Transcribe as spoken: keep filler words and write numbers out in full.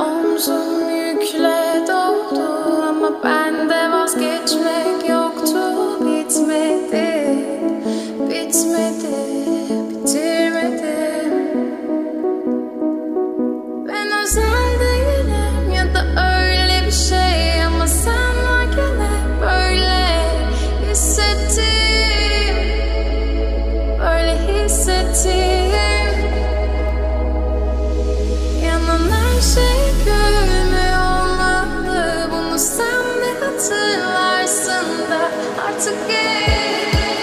Omzum yükle doldu ama bende vazgeçmek yoktu. Bitmedi, bitmedi, bitirmedim. Ben özel değilim ya da öyle bir şey ama sen varken hep böyle hissettim, böyle hissettim. Yanan her şey